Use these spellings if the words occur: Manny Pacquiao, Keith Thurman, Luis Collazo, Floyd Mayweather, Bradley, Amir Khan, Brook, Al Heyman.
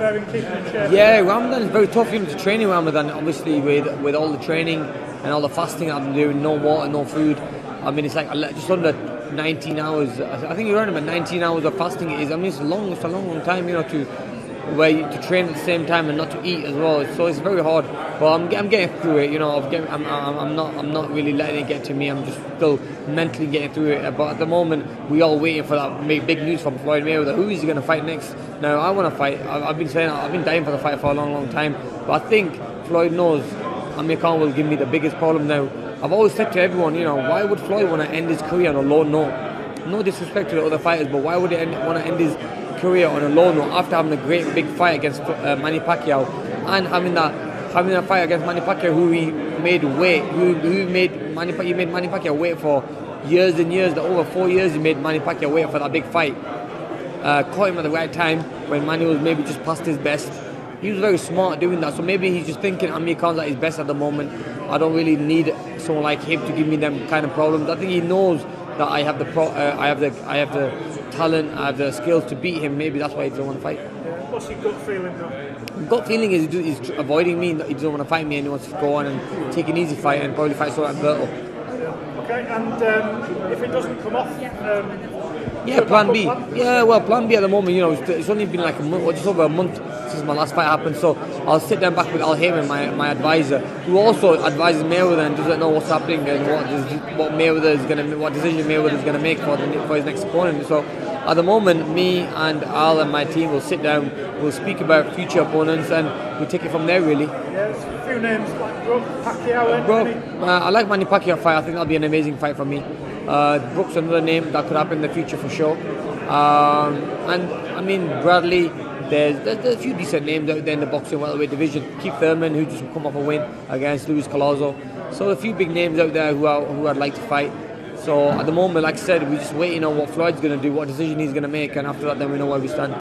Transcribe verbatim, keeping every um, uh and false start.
Yeah, Ramadan is very tough for him to train in Ramadan. Obviously, with with all the training and all the fasting I've been doing, no water, no food. I mean, it's like just under nineteen hours. I think you're around about nineteen hours of fasting. It is. I mean, it's long. It's a long, long time, you know, to where you, to train at the same time and not to eat as well. So it's very hard. But I'm I'm getting through it. You know, I'm getting, I'm, I'm I'm not I'm not really letting it get to me. I'm just still mentally getting through it. But at the moment, we are waiting for that big news from Floyd Mayweather. Who is he going to fight next? Now, I want to fight. I've been saying, I've been dying for the fight for a long, long time. But I think Floyd knows Amir Khan will give me the biggest problem now. I've always said to everyone, you know, why would Floyd want to end his career on a low note? No disrespect to the other fighters, but why would he end, want to end his career on a low note after having a great big fight against uh, Manny Pacquiao and having that having a fight against Manny Pacquiao, who he made wait, who who made Manny Pacquiao, made Manny Pacquiao wait for years and years. That over four years he made Manny Pacquiao wait for that big fight. Uh, caught him at the right time when Manny was maybe just past his best. He was very smart doing that, so maybe he's just thinking Amir Khan's at his best at the moment. I don't really need someone like him to give me them kind of problems. I think he knows that I have the pro, uh, I have the I have the talent, I have the skills to beat him. Maybe that's why he doesn't want to fight. What's your gut feeling though? Gut feeling is he's avoiding me. He doesn't want to fight me, and he wants to go on and take an easy fight and probably fight someone at Burtle. Okay, and um, if it doesn't come off. Um, Yeah, plan B. Yeah, well, plan B at the moment, you know, it's, it's only been like a month, or just over a month since my last fight happened. So I'll sit down back with Al Heyman, my, my advisor, who also advises Mayweather and doesn't know what's happening and what is, what Mayweather is going to, what decision Mayweather is going to make for the, for his next opponent. So at the moment, me and Al and my team will sit down, we'll speak about future opponents, and we'll take it from there, really. Yeah, a few names like Brook, Pacquiao. Brook, uh, I like Manny Pacquiao fight. I think that'll be an amazing fight for me. Uh, Brook's another name that could happen in the future for sure. Um, and I mean Bradley, there's, there's, there's a few decent names out there in the boxing welterweight division. Keith Thurman, who just come off a win against Luis Collazo. So a few big names out there who, are, who I'd like to fight. So at the moment, like I said, we're just waiting on what Floyd's going to do, what decision he's going to make, and after that then we know where we stand.